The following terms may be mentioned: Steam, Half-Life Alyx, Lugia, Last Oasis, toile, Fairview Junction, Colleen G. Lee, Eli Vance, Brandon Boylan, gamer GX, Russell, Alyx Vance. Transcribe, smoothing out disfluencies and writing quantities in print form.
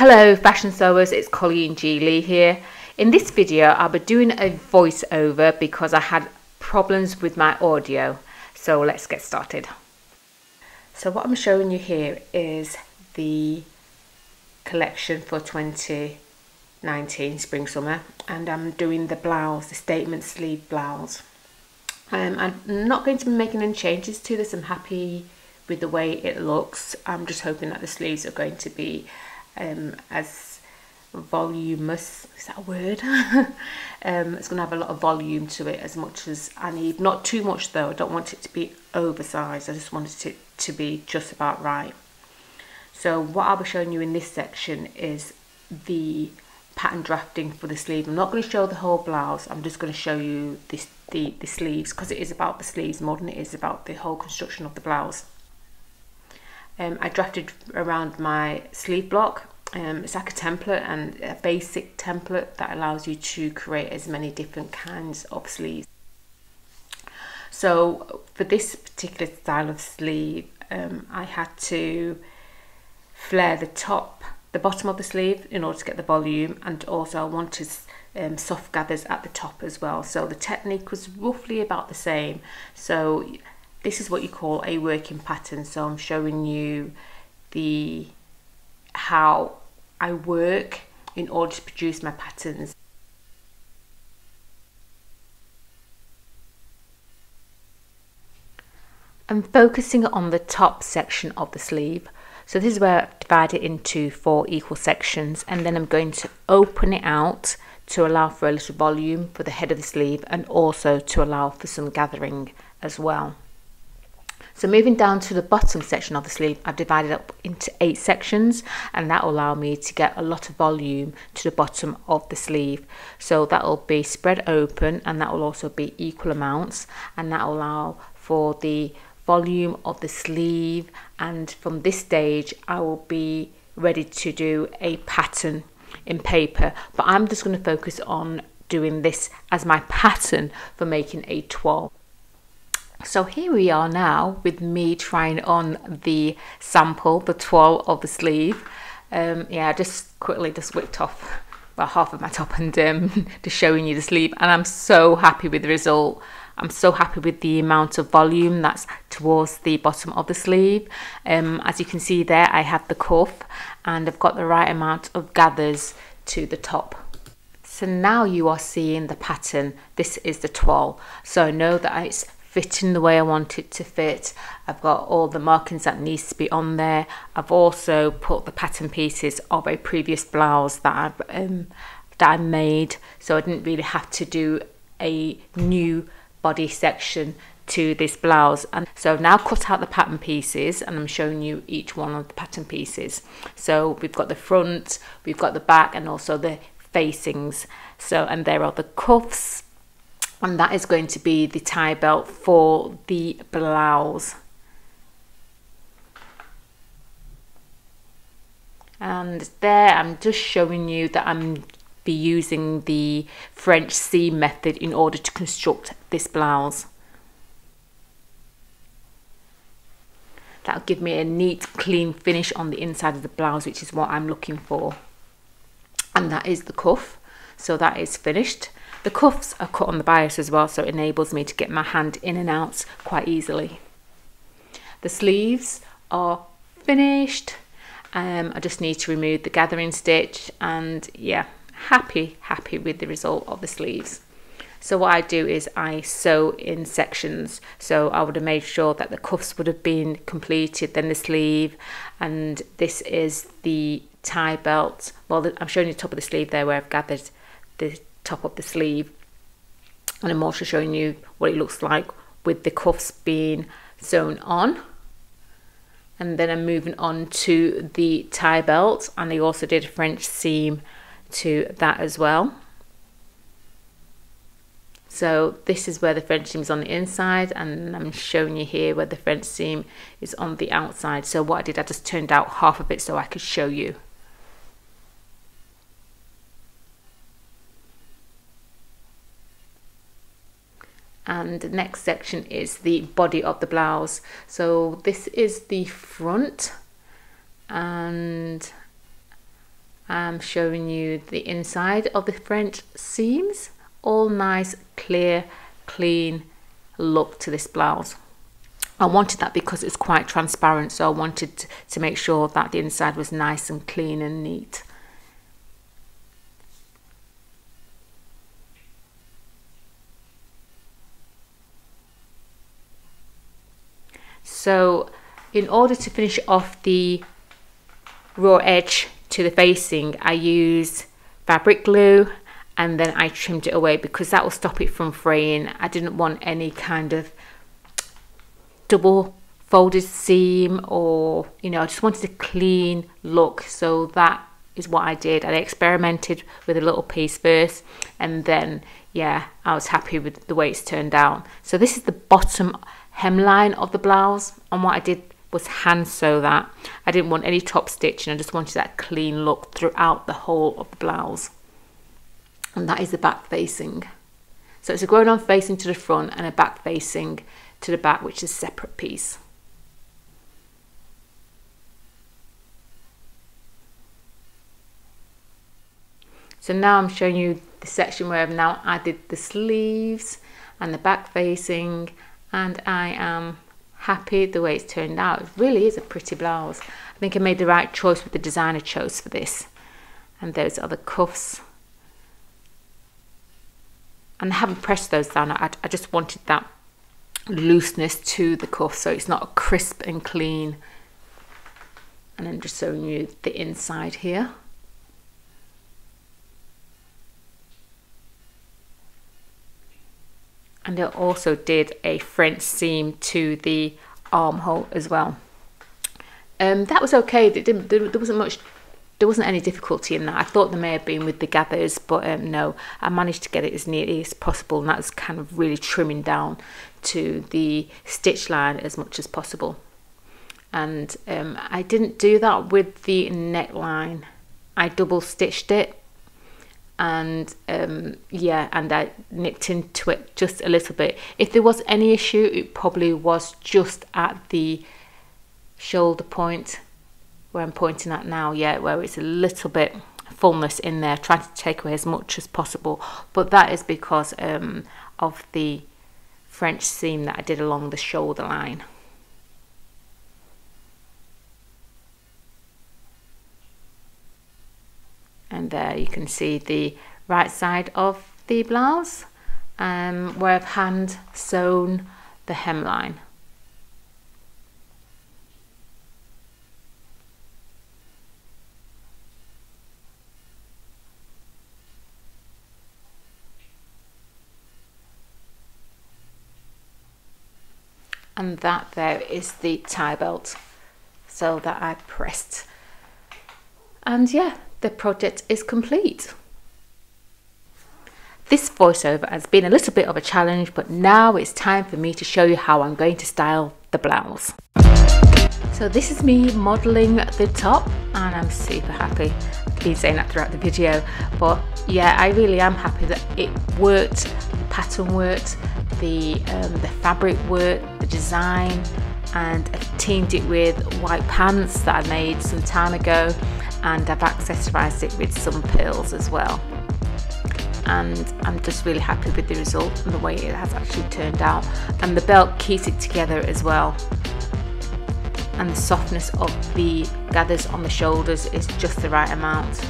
Hello fashion sewers, it's Colleen G. Lee here. In this video I'll be doing a voiceover because I had problems with my audio. So let's get started. So what I'm showing you here is the collection for 2019 spring summer, and I'm doing the blouse, the statement sleeve blouse. I'm not going to be making any changes to this. I'm happy with the way it looks. I'm just hoping that the sleeves are going to be as voluminous, is that a word? It's going to have a lot of volume to it, as much as I need. Not too much though, I don't want it to be oversized, I just wanted it to be just about right. So what I'll be showing you in this section is the pattern drafting for the sleeve. I'm not going to show the whole blouse, I'm just going to show you the sleeves, because it is about the sleeves more than it is about the whole construction of the blouse. I drafted around my sleeve block. It's like a template, and a basic template that allows you to create as many different kinds of sleeves. So for this particular style of sleeve, I had to flare the bottom of the sleeve in order to get the volume, and also I wanted soft gathers at the top as well. So the technique was roughly about the same. So this is what you call a working pattern. So I'm showing you how I work in order to produce my patterns. I'm focusing on the top section of the sleeve. So this is where I've divided it into 4 equal sections, and then I'm going to open it out to allow for a little volume for the head of the sleeve, and also to allow for some gathering as well. So moving down to the bottom section of the sleeve, I've divided up into 8 sections, and that will allow me to get a lot of volume to the bottom of the sleeve. So that will be spread open, and that will also be equal amounts, and that will allow for the volume of the sleeve. And from this stage I will be ready to do a pattern in paper, but I'm just going to focus on doing this as my pattern for making a toile. So here we are now with me trying on the sample, the toile of the sleeve. Yeah, I just quickly whipped off well, half of my top, and just showing you the sleeve, and I'm so happy with the result. I'm so happy with the amount of volume that's towards the bottom of the sleeve. As you can see there, I have the cuff, and I've got the right amount of gathers to the top. So now you are seeing the pattern. This is the toile. So I know that it's fitting the way I want it to fit. I've got all the markings that needs to be on there. I've also put the pattern pieces of a previous blouse that I made, so I didn't really have to do a new body section to this blouse. And so I've now cut out the pattern pieces, and I'm showing you each one of the pattern pieces. So we've got the front, we've got the back, and also the facings. So, and there are the cuffs, and that is going to be the tie belt for the blouse. And there, I'm just showing you that I'm be using the French seam method in order to construct this blouse. That'll give me a neat, clean finish on the inside of the blouse, which is what I'm looking for. And that is the cuff, so that is finished. The cuffs are cut on the bias as well, so it enables me to get my hand in and out quite easily. The sleeves are finished. I just need to remove the gathering stitch, and yeah, happy with the result of the sleeves. So what I do is I sew in sections. So I would have made sure that the cuffs would have been completed, then the sleeve, and this is the tie belt. Well, I'm showing you the top of the sleeve there, where I've gathered the top of the sleeve, and I'm also showing you what it looks like with the cuffs being sewn on. And then I'm moving on to the tie belt, and I also did a French seam to that as well. So this is where the French seam is on the inside, and I'm showing you here where the French seam is on the outside. So what I did, I just turned out half of it so I could show you. And the next section is the body of the blouse. So this is the front, and I'm showing you the inside of the French seams. All nice, clear, clean look to this blouse. I wanted that because it's quite transparent, so I wanted to make sure that the inside was nice and clean and neat. So in order to finish off the raw edge to the facing, I used fabric glue and then I trimmed it away because that will stop it from fraying. I didn't want any kind of double folded seam, or I just wanted a clean look, so that is what I did. I experimented with a little piece first, and then yeah, I was happy with the way it's turned out. So this is the bottom hemline of the blouse, and what I did was hand sew that. I didn't want any top stitching, I just wanted that clean look throughout the whole of the blouse. And that is the back facing. So it's a grown on facing to the front and a back facing to the back, which is a separate piece. So now I'm showing you the section where I've now added the sleeves and the back facing, and I am happy the way it's turned out. It really is a pretty blouse. I think I made the right choice with the design I chose for this. And those are the cuffs. And I haven't pressed those down. I just wanted that looseness to the cuff, so it's not crisp and clean. And I'm just showing you the inside here. And I also did a French seam to the armhole as well. That was okay. There wasn't any difficulty in that. I thought there may have been with the gathers, but no, I managed to get it as nearly as possible, and that was kind of really trimming down to the stitch line as much as possible. And I didn't do that with the neckline. I double stitched it, and yeah, and I nipped into it just a little bit. If there was any issue, it probably was just at the shoulder point, where I'm pointing at now, yeah, where it's a little bit fullness in there, trying to take away as much as possible. But that is because of the French seam that I did along the shoulder line. And there you can see the right side of the blouse, where I've hand sewn the hemline. And that there is the tie belt, so that I pressed. And yeah, the project is complete. This voiceover has been a little bit of a challenge, but now it's time for me to show you how I'm going to style the blouse. So this is me modelling the top, and I'm super happy. I've been saying that throughout the video, but yeah, I really am happy that it worked. The pattern worked, the fabric worked, the design, and I've teamed it with white pants that I made some time ago, and I've accessorized it with some pearls as well. And I'm just really happy with the result and the way it has actually turned out. And the belt keeps it together as well. And the softness of the gathers on the shoulders is just the right amount.